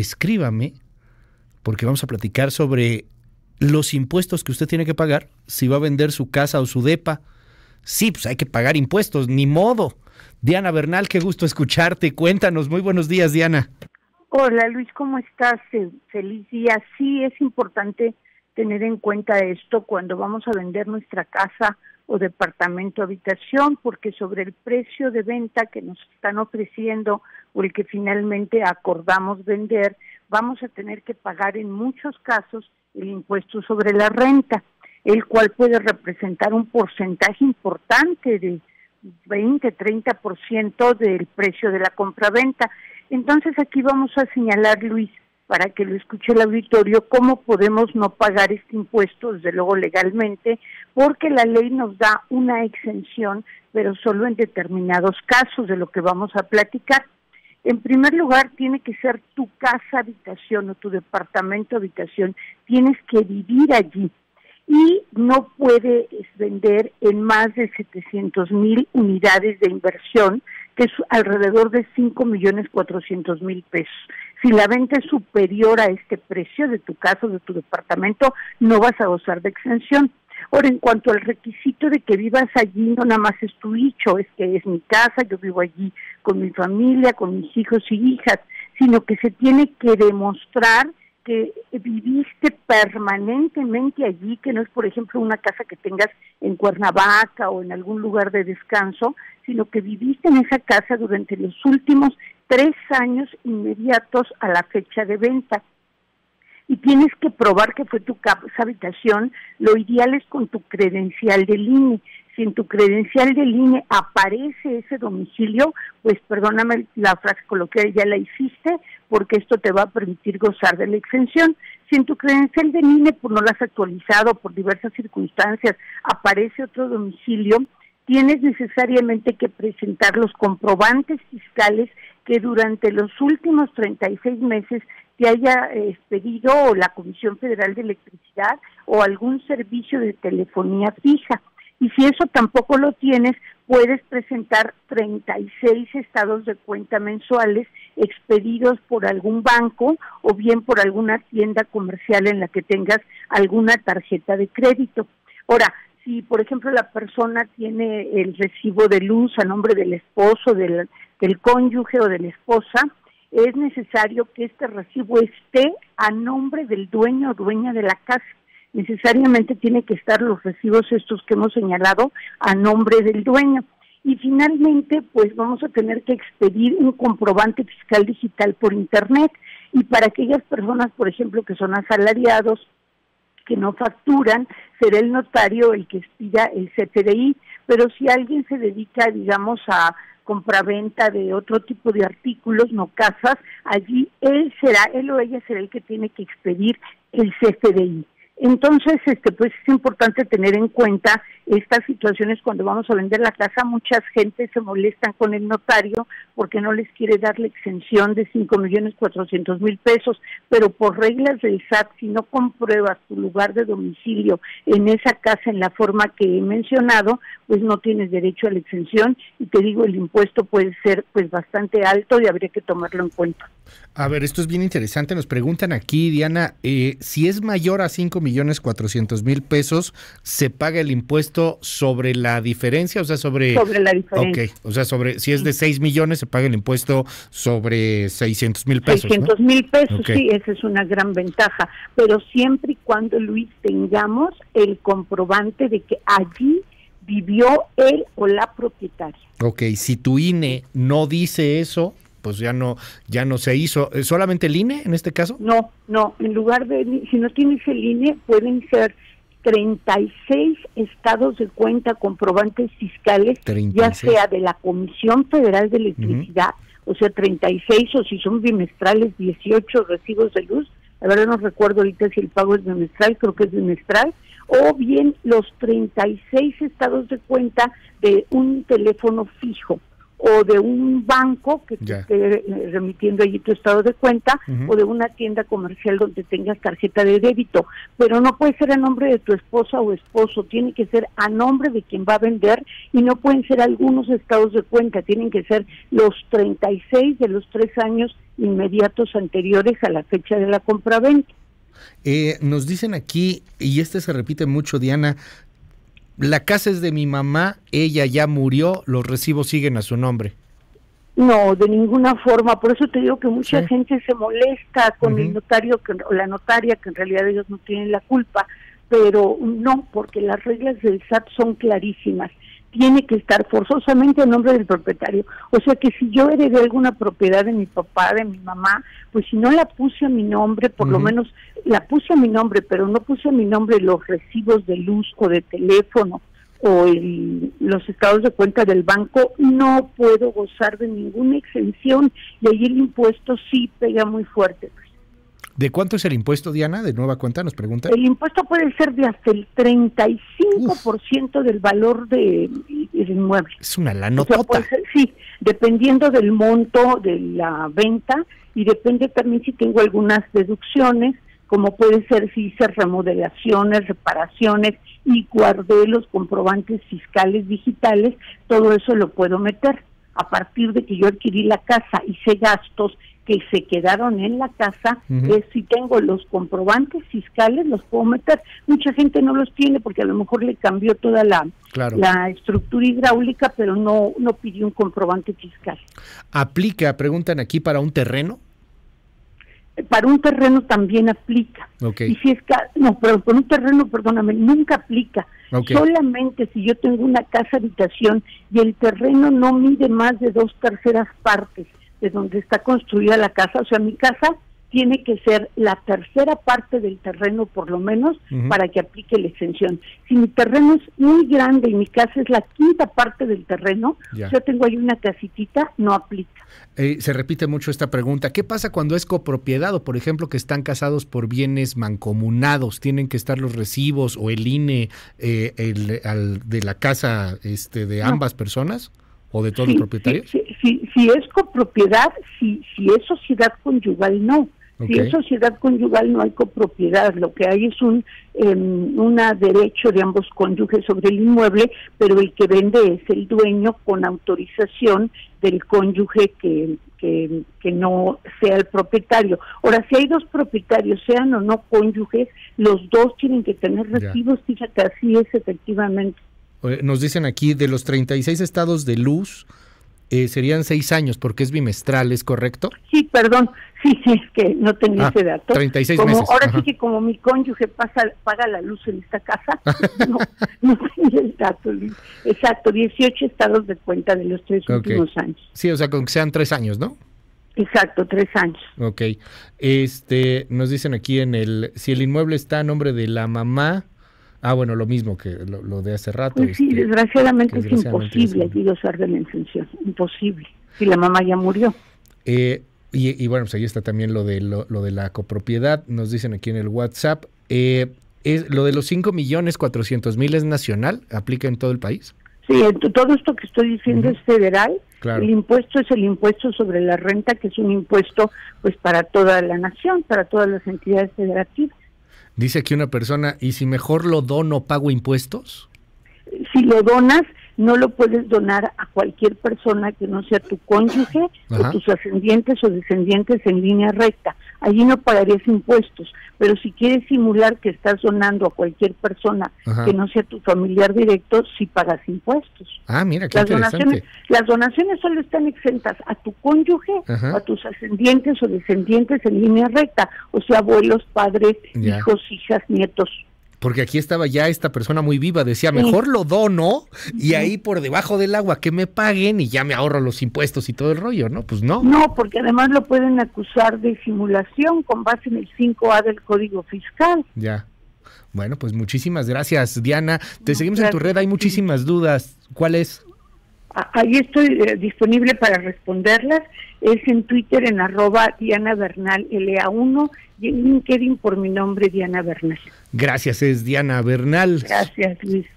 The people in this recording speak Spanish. escríbame, porque vamos a platicar sobre los impuestos que usted tiene que pagar si va a vender su casa o su depa. Sí, pues hay que pagar impuestos, ni modo. Diana Bernal, qué gusto escucharte. Cuéntanos, muy buenos días, Diana. Hola, Luis, ¿cómo estás? Feliz día. Sí, es importante tener en cuenta esto cuando vamos a vender nuestra casa o departamento habitación, porque sobre el precio de venta que nos están ofreciendo o el que finalmente acordamos vender, vamos a tener que pagar en muchos casos el impuesto sobre la renta, el cual puede representar un porcentaje importante de 20-30% del precio de la compraventa. Entonces aquí vamos a señalar, Luis, para que lo escuche el auditorio, cómo podemos no pagar este impuesto, desde luego legalmente, porque la ley nos da una exención, pero solo en determinados casos, de lo que vamos a platicar. En primer lugar, tiene que ser tu casa habitación o tu departamento habitación, tienes que vivir allí y no puedes vender en más de 700,000 unidades de inversión, que es alrededor de 5,400,000 pesos. Si la venta es superior a este precio de tu casa o de tu departamento, no vas a gozar de exención. Ahora, en cuanto al requisito de que vivas allí, no nada más es tu dicho, es que es mi casa, yo vivo allí con mi familia, con mis hijos y hijas, sino que se tiene que demostrar que viviste permanentemente allí, que no es, por ejemplo, una casa que tengas en Cuernavaca o en algún lugar de descanso, sino que viviste en esa casa durante los últimos 3 años inmediatos a la fecha de venta. Y tienes que probar que fue tu casa habitación. Lo ideal es con tu credencial del INE. Si en tu credencial del INE aparece ese domicilio, pues perdóname la frase coloquial, ya la hiciste, porque esto te va a permitir gozar de la exención. Si en tu credencial del INE, pues no la has actualizado por diversas circunstancias, aparece otro domicilio, tienes necesariamente que presentar los comprobantes fiscales que durante los últimos 36 meses te haya pedido o la Comisión Federal de Electricidad o algún servicio de telefonía fija. Y si eso tampoco lo tienes, puedes presentar 36 estados de cuenta mensuales expedidos por algún banco o bien por alguna tienda comercial en la que tengas alguna tarjeta de crédito. Ahora, si, por ejemplo, la persona tiene el recibo de luz a nombre del esposo, del cónyuge o de la esposa, es necesario que este recibo esté a nombre del dueño o dueña de la casa. Necesariamente tienen que estar los recibos estos que hemos señalado a nombre del dueño. Y finalmente, pues vamos a tener que expedir un comprobante fiscal digital por internet. Y para aquellas personas, por ejemplo, que son asalariados, que no facturan, será el notario el que expida el CFDI. Pero si alguien se dedica, digamos, a compraventa de otro tipo de artículos, no casas, allí él o ella será el que tiene que expedir el CFDI. Entonces, pues es importante tener en cuenta estas situaciones cuando vamos a vender la casa. Muchas gentes se molestan con el notario porque no les quiere dar la exención de 5,400,000 pesos, pero por reglas del SAT, si no compruebas tu lugar de domicilio en esa casa en la forma que he mencionado, pues no tienes derecho a la exención y te digo, el impuesto puede ser pues bastante alto y habría que tomarlo en cuenta. A ver, esto es bien interesante. Nos preguntan aquí, Diana, si es mayor a 5,400,000 pesos, ¿se paga el impuesto sobre la diferencia? O sea, sobre la diferencia. Ok, o sea, si es de 6 millones, se paga el impuesto sobre 600,000 pesos. 600,000 pesos, okay. Sí, esa es una gran ventaja. Pero siempre y cuando, Luis, tengamos el comprobante de que allí vivió él o la propietaria. Ok, si tu INE no dice eso, pues ya no se hizo. ¿Solamente el INE en este caso? No, en lugar de, si no tienes el INE, pueden ser 36 estados de cuenta, comprobantes fiscales, 36. Ya sea de la Comisión Federal de Electricidad, o sea, 36, o si son bimestrales, 18 recibos de luz. La verdad no recuerdo ahorita si el pago es bimestral, creo que es bimestral, o bien los 36 estados de cuenta de un teléfono fijo. o de un banco que te esté remitiendo allí tu estado de cuenta, o de una tienda comercial donde tengas tarjeta de débito, pero no puede ser a nombre de tu esposa o esposo, tiene que ser a nombre de quien va a vender, y no pueden ser algunos estados de cuenta, tienen que ser los 36 de los 3 años inmediatos anteriores a la fecha de la compraventa. Nos dicen aquí, y este se repite mucho, Diana, la casa es de mi mamá, ella ya murió, los recibos siguen a su nombre. No, de ninguna forma, por eso te digo que mucha gente se molesta con el notario o la notaria, que en realidad ellos no tienen la culpa, pero no, porque las reglas del SAT son clarísimas. Tiene que estar forzosamente a nombre del propietario. O sea que si yo heredé alguna propiedad de mi papá, de mi mamá, pues si no la puse a mi nombre, por lo menos la puse a mi nombre, pero no puse a mi nombre los recibos de luz o de teléfono o los estados de cuenta del banco, no puedo gozar de ninguna exención, y ahí el impuesto sí pega muy fuerte. ¿De cuánto es el impuesto, Diana? De nueva cuenta, nos pregunta. El impuesto puede ser de hasta el 35% del valor del inmueble. Es una lanotota. O sea, puede ser, sí, dependiendo del monto de la venta, y depende también si tengo algunas deducciones, como puede ser si hice remodelaciones, reparaciones y guardé los comprobantes fiscales digitales, todo eso lo puedo meter. A partir de que yo adquirí la casa, hice gastos que se quedaron en la casa, si tengo los comprobantes fiscales, los puedo meter. Mucha gente no los tiene porque a lo mejor le cambió toda la estructura hidráulica, pero no pidió un comprobante fiscal. ¿Aplica, preguntan aquí, para un terreno? Para un terreno también aplica. Y si es no, pero por un terreno, perdóname, nunca aplica. Solamente si yo tengo una casa habitación y el terreno no mide más de 2/3 partes de donde está construida la casa, o sea, mi casa tiene que ser la 1/3 parte del terreno por lo menos para que aplique la exención. Si mi terreno es muy grande y mi casa es la 5/parte del terreno, yo tengo ahí una casitita, no aplica. Se repite mucho esta pregunta. ¿Qué pasa cuando es copropiedad o, por ejemplo, que están casados por bienes mancomunados? ¿Tienen que estar los recibos o el INE de la casa de ambas personas? ¿O de todos los propietarios? Si es copropiedad, si es sociedad conyugal, no. Si es sociedad conyugal no hay copropiedad, lo que hay es una derecho de ambos cónyuges sobre el inmueble, pero el que vende es el dueño con autorización del cónyuge que no sea el propietario. Ahora, si hay dos propietarios, sean o no cónyuges, los dos tienen que tener recibos, fíjate, así es efectivamente. Nos dicen aquí, de los 36 estados de luz, serían 6 años, porque es bimestral, ¿es correcto? Sí, perdón, sí, es que no tenía ese dato. 36 como, meses. Ahora sí que como mi cónyuge paga la luz en esta casa, no tenía el dato. Exacto, 18 estados de cuenta de los 3 últimos años. Sí, o sea, con que sean 3 años, ¿no? Exacto, 3 años. Nos dicen aquí, si el inmueble está a nombre de la mamá, bueno, lo mismo que lo de hace rato. Pues sí, desgraciadamente es imposible gozar de la exención, imposible, si la mamá ya murió. Y bueno, pues ahí está también lo de la copropiedad, nos dicen aquí en el WhatsApp. ¿Lo de los 5.400.000 es nacional? ¿Aplica en todo el país? Sí, todo esto que estoy diciendo es federal. Claro. El impuesto es el impuesto sobre la renta, que es un impuesto pues para toda la nación, para todas las entidades federativas. Dice aquí una persona, ¿y si mejor lo dono, pago impuestos? Si lo donas, no lo puedes donar a cualquier persona que no sea tu cónyuge o tus ascendientes o descendientes en línea recta. Allí no pagarías impuestos, pero si quieres simular que estás donando a cualquier persona que no sea tu familiar directo, sí pagas impuestos. Ah, mira, qué interesante. Las donaciones solo están exentas a tu cónyuge o a tus ascendientes o descendientes en línea recta, o sea, abuelos, padres, hijos, hijas, nietos. Porque aquí estaba ya esta persona muy viva, decía, mejor lo dono y ahí por debajo del agua que me paguen y ya me ahorro los impuestos y todo el rollo, ¿no? Pues no. No, porque además lo pueden acusar de simulación con base en el 5A del Código Fiscal. Ya. Bueno, pues muchísimas gracias, Diana. Te seguimos en tu red, hay muchísimas dudas. ¿Cuál es? Ahí estoy disponible para responderlas. Es en Twitter, en @DianaBernalLA1, y en LinkedIn por mi nombre, Diana Bernal. Gracias, es Diana Bernal. Gracias, Luis.